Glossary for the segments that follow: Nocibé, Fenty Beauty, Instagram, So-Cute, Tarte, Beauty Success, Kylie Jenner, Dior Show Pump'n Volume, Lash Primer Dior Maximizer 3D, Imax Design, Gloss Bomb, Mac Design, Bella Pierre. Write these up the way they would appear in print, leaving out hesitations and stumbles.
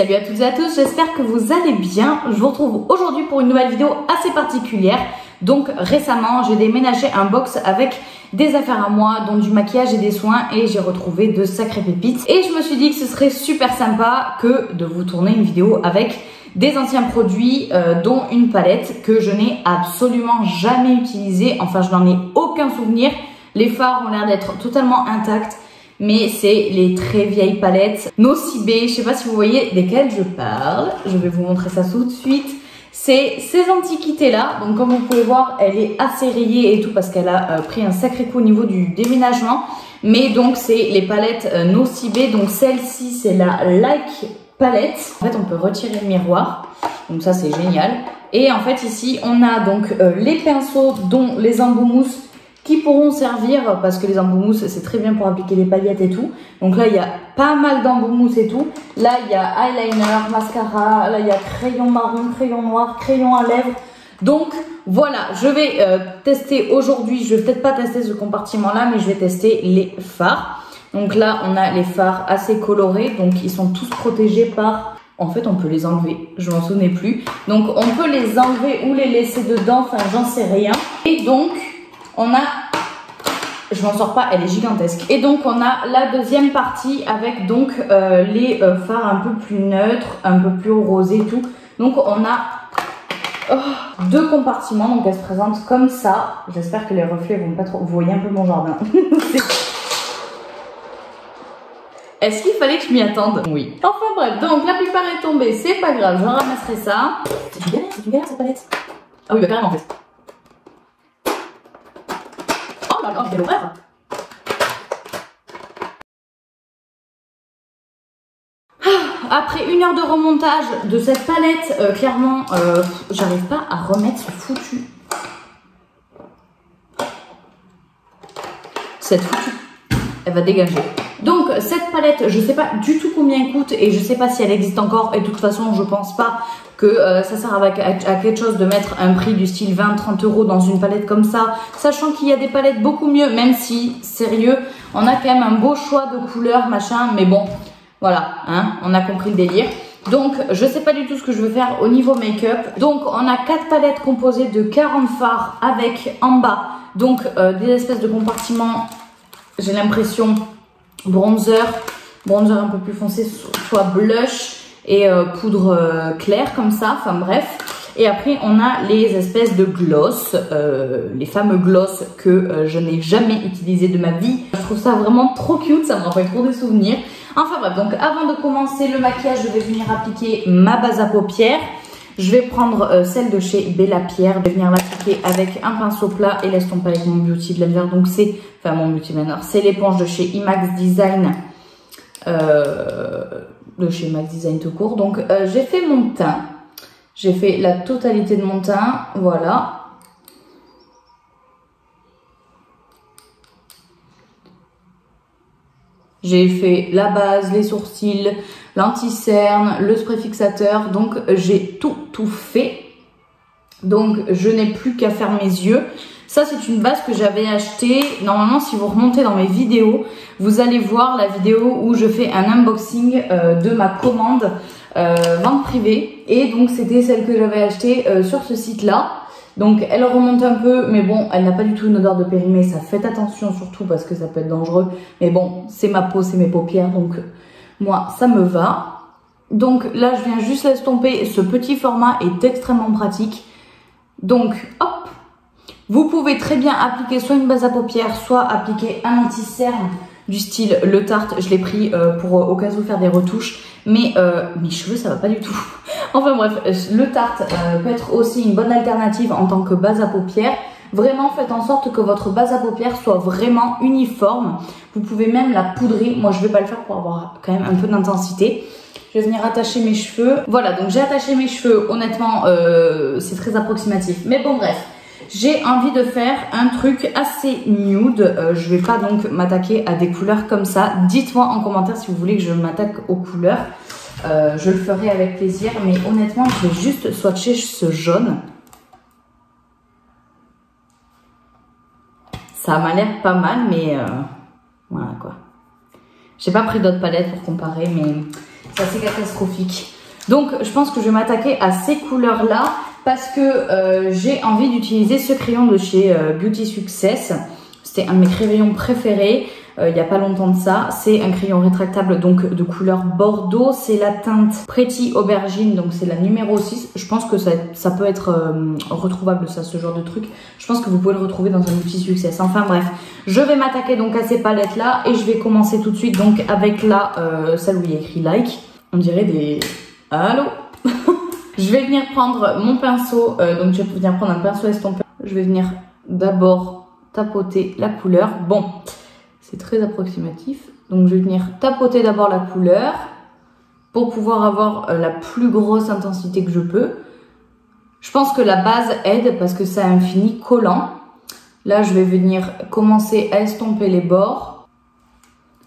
Salut à toutes et à tous, j'espère que vous allez bien. Je vous retrouve aujourd'hui pour une nouvelle vidéo assez particulière. Donc récemment, j'ai déménagé un box avec des affaires à moi, dont du maquillage et des soins, et j'ai retrouvé de sacrées pépites. Et je me suis dit que ce serait super sympa que de vous tourner une vidéo avec des anciens produits, dont une palette que je n'ai absolument jamais utilisée. Enfin, je n'en ai aucun souvenir. Les fards ont l'air d'être totalement intacts. Mais c'est les très vieilles palettes Nocibé, je sais pas si vous voyez desquelles je parle, je vais vous montrer ça tout de suite. C'est ces antiquités là, donc comme vous pouvez voir elle est assez rayée et tout parce qu'elle a pris un sacré coup au niveau du déménagement. Mais donc c'est les palettes Nocibé, donc celle-ci c'est la Like palette. En fait on peut retirer le miroir, donc ça c'est génial. Et en fait ici on a donc les pinceaux dont les embouts mousse qui pourront servir, parce que les embouts mousse c'est très bien pour appliquer les paillettes et tout. Donc là il y a pas mal d'embouts mousse et tout. Là il y a eyeliner, mascara, là il y a crayon marron, crayon noir, crayon à lèvres. Donc voilà, je vais tester aujourd'hui, je vais peut-être pas tester ce compartiment là, mais je vais tester les fards. Donc là on a les fards assez colorés, donc ils sont tous protégés par... En fait on peut les enlever, je m'en souvenais plus. Donc on peut les enlever ou les laisser dedans, enfin j'en sais rien. Et donc... on a, je m'en sors pas, elle est gigantesque. Et donc on a la deuxième partie avec donc les fards un peu plus neutres, un peu plus rosés et tout. Donc on a deux compartiments, donc elles se présentent comme ça. J'espère que les reflets vont pas trop... Vous voyez un peu mon jardin. Est-ce qu'il fallait que je m'y attende? Oui. Enfin bref, donc la plupart est tombée, c'est pas grave, je ramasserai ça. C'est une galère cette palette. Ah oui, bah carrément en fait. Après une heure de remontage de cette palette, clairement, j'arrive pas à remettre ce foutu. Cette foutue, elle va dégager. Donc cette palette, je sais pas du tout combien elle coûte et je sais pas si elle existe encore. Et de toute façon, je pense pas que ça sert à quelque chose de mettre un prix du style 20-30 € dans une palette comme ça. Sachant qu'il y a des palettes beaucoup mieux, même si, sérieux, on a quand même un beau choix de couleurs, machin. Mais bon, voilà, hein, on a compris le délire. Donc, je sais pas du tout ce que je veux faire au niveau make-up. Donc, on a 4 palettes composées de 40 fards avec en bas, donc des espèces de compartiments, j'ai l'impression... bronzer un peu plus foncé, soit blush et poudre claire comme ça, enfin bref. Et après on a les espèces de gloss, les fameux gloss que je n'ai jamais utilisés de ma vie. Je trouve ça vraiment trop cute, ça me rappelle trop de souvenirs. Enfin bref, donc avant de commencer le maquillage, je vais venir appliquer ma base à paupières. Je vais prendre celle de chez Bella Pierre, de venir l'appliquer avec un pinceau plat et laisse tomber avec mon Beauty Blender. Donc c'est, enfin mon Beauty Blender, c'est l'éponge de chez Imax Design, de chez Mac Design tout court. Donc j'ai fait mon teint, j'ai fait la totalité de mon teint, voilà. J'ai fait la base, les sourcils, l'anti-cerne, le spray fixateur. Donc j'ai tout fait. Donc je n'ai plus qu'à faire mes yeux. Ça c'est une base que j'avais achetée. Normalement si vous remontez dans mes vidéos, vous allez voir la vidéo où je fais un unboxing de ma commande vente privée. Et donc c'était celle que j'avais achetée sur ce site là. Donc elle remonte un peu, mais bon, elle n'a pas du tout une odeur de périmé. Ça, faites attention surtout parce que ça peut être dangereux. Mais bon, c'est ma peau, c'est mes paupières, donc... moi, ça me va. Donc là, je viens juste l'estomper. Ce petit format est extrêmement pratique. Donc, hop. Vous pouvez très bien appliquer soit une base à paupières, soit appliquer un anti-cerne du style le Tarte. Je l'ai pris pour au cas où faire des retouches. Mais mes cheveux, ça va pas du tout. Enfin bref, le Tarte peut être aussi une bonne alternative en tant que base à paupières. Vraiment, faites en sorte que votre base à paupières soit vraiment uniforme. Vous pouvez même la poudrer. Moi, je vais pas le faire pour avoir quand même un peu d'intensité. Je vais venir attacher mes cheveux. Voilà, donc j'ai attaché mes cheveux. Honnêtement, c'est très approximatif. Mais bon, bref. J'ai envie de faire un truc assez nude. Je vais pas donc m'attaquer à des couleurs comme ça. Dites-moi en commentaire si vous voulez que je m'attaque aux couleurs. Je le ferai avec plaisir. Mais honnêtement, je vais juste swatcher ce jaune. Ça m'a l'air pas mal, mais voilà quoi. J'ai pas pris d'autres palettes pour comparer, mais C'est assez catastrophique. Donc je pense que je vais m'attaquer à ces couleurs là parce que j'ai envie d'utiliser ce crayon de chez Beauty Success. C'était un de mes crayons préférés il n'y a pas longtemps de ça. C'est un crayon rétractable donc de couleur bordeaux. C'est la teinte Pretty Aubergine, donc c'est la numéro 6. Je pense que ça peut être retrouvable, ça, ce genre de truc. Je pense que vous pouvez le retrouver dans un outil succès. Enfin bref, je vais m'attaquer donc à ces palettes là et je vais commencer tout de suite donc avec la celle où il y a écrit like. On dirait des... Allô. Je vais venir prendre mon pinceau, donc je vais venir prendre un pinceau estompeur. Je vais venir d'abord tapoter la couleur. Bon, c'est très approximatif. Donc je vais venir tapoter d'abord la couleur pour pouvoir avoir la plus grosse intensité que je peux. Je pense que la base aide parce que ça a un fini collant. Là, je vais venir commencer à estomper les bords,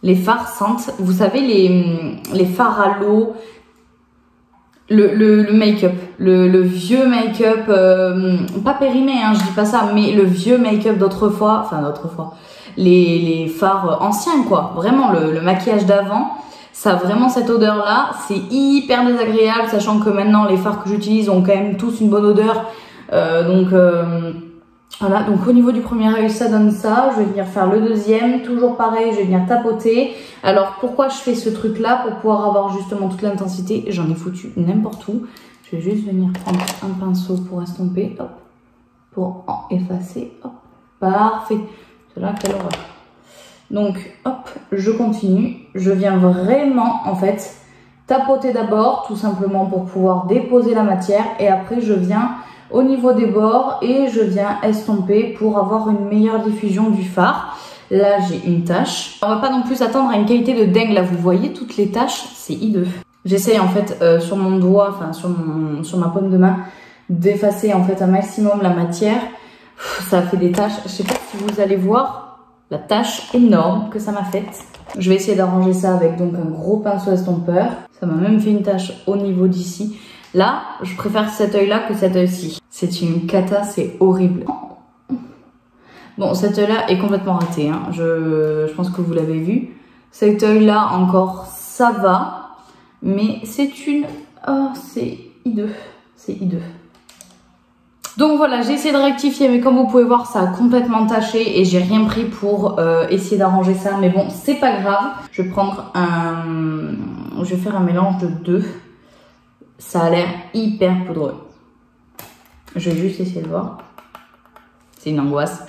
les farcintes. Vous savez, les fards à l'eau, le make-up, le vieux make-up, pas périmé, hein, je dis pas ça, mais le vieux make-up d'autrefois, enfin d'autrefois, les fards anciens quoi, vraiment le maquillage d'avant, ça a vraiment cette odeur là, c'est hyper désagréable, sachant que maintenant les fards que j'utilise ont quand même tous une bonne odeur, donc voilà, donc au niveau du premier œil ça donne ça, je vais venir faire le deuxième, toujours pareil, je vais venir tapoter. Alors pourquoi je fais ce truc là? Pour pouvoir avoir justement toute l'intensité, j'en ai foutu n'importe où. Je vais juste venir prendre un pinceau pour estomper, hop, pour en effacer, hop, parfait. C'est là, quelle horreur. Donc hop, je continue, je viens vraiment en fait tapoter d'abord tout simplement pour pouvoir déposer la matière et après je viens au niveau des bords et je viens estomper pour avoir une meilleure diffusion du fard. Là j'ai une tache, on va pas non plus s'attendre à une qualité de dingue, là vous voyez toutes les taches, c'est hideux. J'essaye en fait sur mon doigt, enfin sur ma paume de main d'effacer en fait un maximum la matière. Ça fait des taches, je sais pas si vous allez voir la tache énorme que ça m'a faite. Je vais essayer d'arranger ça avec donc un gros pinceau estompeur. Ça m'a même fait une tache au niveau d'ici. Là, je préfère cet œil là que cet œil-ci. C'est une cata, c'est horrible. Bon, cet œil là est complètement raté, hein. Je pense que vous l'avez vu. Cet œil là encore, ça va. Mais c'est une... Oh, c'est hideux. C'est hideux. Donc voilà, j'ai essayé de rectifier, mais comme vous pouvez voir, ça a complètement taché et j'ai rien pris pour essayer d'arranger ça. Mais bon, c'est pas grave. Je vais prendre un... Je vais faire un mélange de deux. Ça a l'air hyper poudreux. Je vais juste essayer de voir. C'est une angoisse.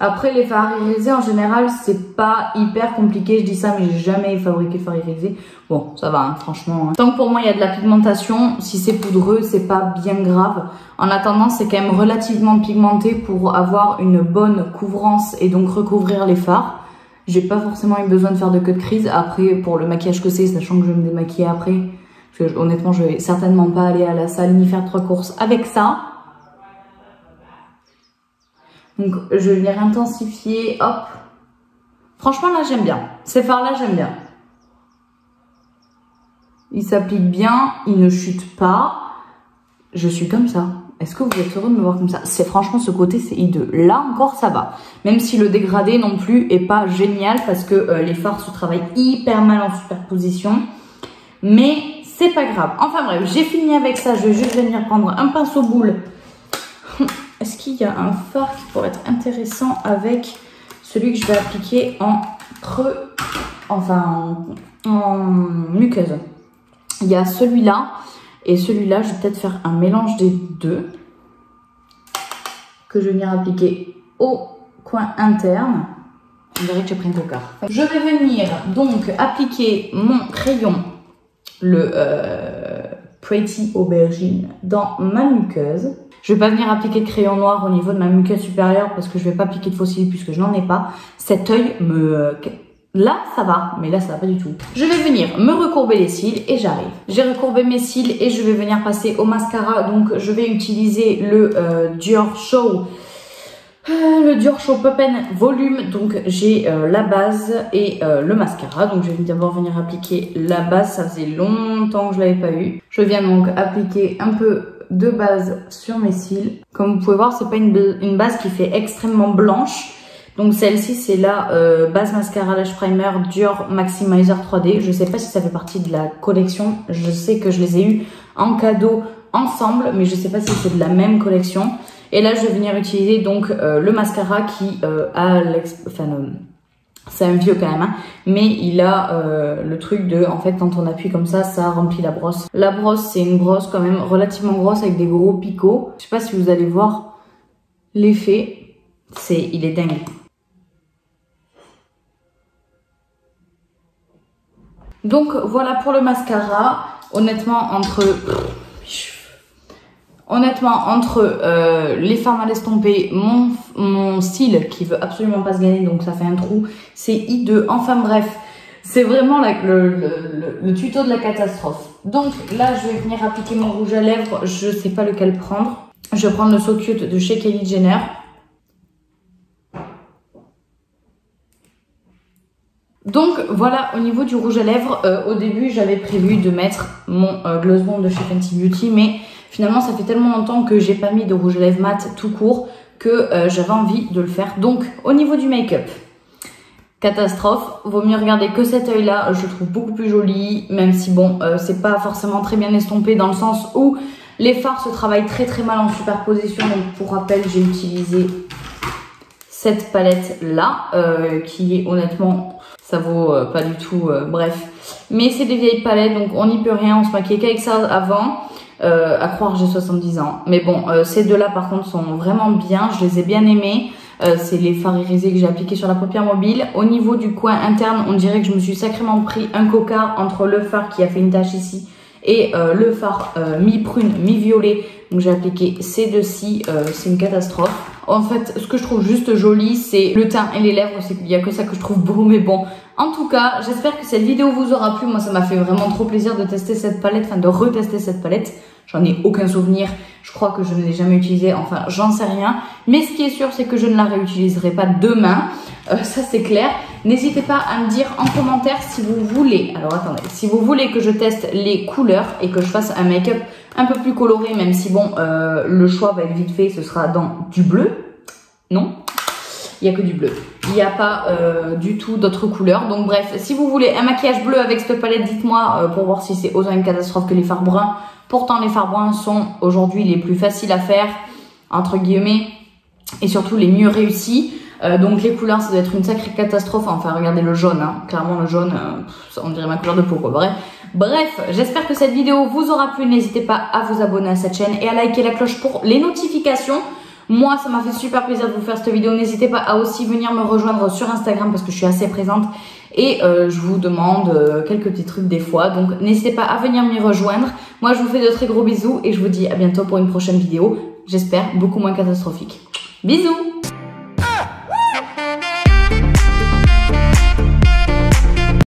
Après, les fards irisés, en général, c'est pas hyper compliqué. Je dis ça, mais j'ai jamais fabriqué fards irisés. Bon, ça va, hein, franchement. Hein. Tant que pour moi, il y a de la pigmentation, si c'est poudreux, c'est pas bien grave. En attendant, c'est quand même relativement pigmenté pour avoir une bonne couvrance et donc recouvrir les fards. J'ai pas forcément eu besoin de faire de queue de crise. Après, pour le maquillage que c'est, sachant que je vais me démaquiller après, parce que honnêtement, je vais certainement pas aller à la salle ni faire 3 courses avec ça. Donc je vais venir intensifier, hop. Franchement là j'aime bien, ces fards là j'aime bien. Ils s'appliquent bien, ils ne chutent pas. Je suis comme ça. Est-ce que vous êtes heureux de me voir comme ça? C'est franchement ce côté c'est hideux. Là encore ça va. Même si le dégradé non plus est pas génial parce que les fards se travaillent hyper mal en superposition. Mais c'est pas grave. Enfin bref, j'ai fini avec ça. Je vais juste venir prendre un pinceau boule. Est-ce qu'il y a un fard qui pourrait être intéressant avec celui que je vais appliquer en creux, enfin en muqueuse? Il y a celui-là et celui-là, je vais peut-être faire un mélange des deux que je vais venir appliquer au coin interne. On dirait que j'ai pris un cocard. Je vais venir donc appliquer mon crayon, le Pretty Aubergine, dans ma muqueuse. Je vais pas venir appliquer de crayon noir au niveau de ma muqueuse supérieure parce que je vais pas appliquer de faux cils puisque je n'en ai pas. Cet œil me... Là, ça va, mais là, ça va pas du tout. Je vais venir me recourber les cils et j'arrive. J'ai recourbé mes cils et je vais venir passer au mascara. Donc, je vais utiliser le Dior Show Pump'n Volume. Donc, j'ai la base et le mascara. Donc, je vais d'abord venir appliquer la base. Ça faisait longtemps que je l'avais pas eu. Je viens donc appliquer un peu de base sur mes cils. Comme vous pouvez voir, c'est pas une base qui fait extrêmement blanche, Donc celle-ci c'est la base mascara Lash Primer Dior Maximizer 3D. Je sais pas si ça fait partie de la collection. Je sais que je les ai eu en cadeau ensemble, mais je sais pas si c'est de la même collection. Et là je vais venir utiliser donc le mascara qui a c'est un vieux quand même, hein, mais il a le truc de, en fait, quand on appuie comme ça, ça remplit la brosse. La brosse, c'est une brosse quand même relativement grosse avec des gros picots. Je sais pas si vous allez voir l'effet, il est dingue. Donc voilà pour le mascara. Honnêtement, entre les fards mal estompés, mon style qui veut absolument pas se gagner, donc ça fait un trou, c'est hideux. Enfin bref, c'est vraiment le tuto de la catastrophe. Donc là, je vais venir appliquer mon rouge à lèvres. Je sais pas lequel prendre. Je vais prendre le So-Cute de chez Kylie Jenner. Donc voilà, au niveau du rouge à lèvres, au début, j'avais prévu de mettre mon Gloss Bomb de chez Fenty Beauty, mais finalement, ça fait tellement longtemps que j'ai pas mis de rouge à lèvres mat tout court que j'avais envie de le faire. Donc, au niveau du make-up, catastrophe. Vaut mieux regarder que cet œil-là. Je le trouve beaucoup plus joli, même si bon, c'est pas forcément très bien estompé dans le sens où les fards se travaillent très très mal en superposition. Donc, pour rappel, j'ai utilisé cette palette-là, qui est honnêtement, ça vaut pas du tout, bref. Mais c'est des vieilles palettes, donc on n'y peut rien. On se maquillait qu'avec ça avant. À croire j'ai 70 ans, mais bon, ces deux là par contre sont vraiment bien, je les ai bien aimés. C'est les fards irisés que j'ai appliqués sur la paupière mobile. Au niveau du coin interne, on dirait que je me suis sacrément pris un cocard entre le fard qui a fait une tache ici et le fard mi-prune, mi-violet. Donc j'ai appliqué ces deux-ci, c'est une catastrophe. En fait, ce que je trouve juste joli, c'est le teint et les lèvres. Il n'y a que ça que je trouve beau, mais bon. En tout cas, j'espère que cette vidéo vous aura plu. Moi, ça m'a fait vraiment trop plaisir de tester cette palette, enfin de retester cette palette. J'en ai aucun souvenir. Je crois que je ne l'ai jamais utilisée. Enfin, j'en sais rien. Mais ce qui est sûr, c'est que je ne la réutiliserai pas demain. Ça, c'est clair. N'hésitez pas à me dire en commentaire si vous voulez. Alors, attendez. Si vous voulez que je teste les couleurs et que je fasse un make-up un peu plus coloré, même si bon, le choix va être vite fait. Ce sera dans du bleu. Non, il n'y a que du bleu. Il n'y a pas du tout d'autres couleurs. Donc bref, si vous voulez un maquillage bleu avec cette palette, dites-moi pour voir si c'est autant une catastrophe que les fards bruns. Pourtant, les fards bruns sont aujourd'hui les plus faciles à faire, entre guillemets, et surtout les mieux réussis. Donc les couleurs, ça doit être une sacrée catastrophe. Enfin, regardez le jaune, hein. Clairement le jaune, on dirait ma couleur de peau, quoi. Bref, j'espère que cette vidéo vous aura plu. N'hésitez pas à vous abonner à cette chaîne et à liker la cloche pour les notifications. Moi, ça m'a fait super plaisir de vous faire cette vidéo. N'hésitez pas à aussi venir me rejoindre sur Instagram parce que je suis assez présente et je vous demande quelques petits trucs des fois. Donc, n'hésitez pas à venir m'y rejoindre. Moi, je vous fais de très gros bisous et je vous dis à bientôt pour une prochaine vidéo. J'espère beaucoup moins catastrophique. Bisous!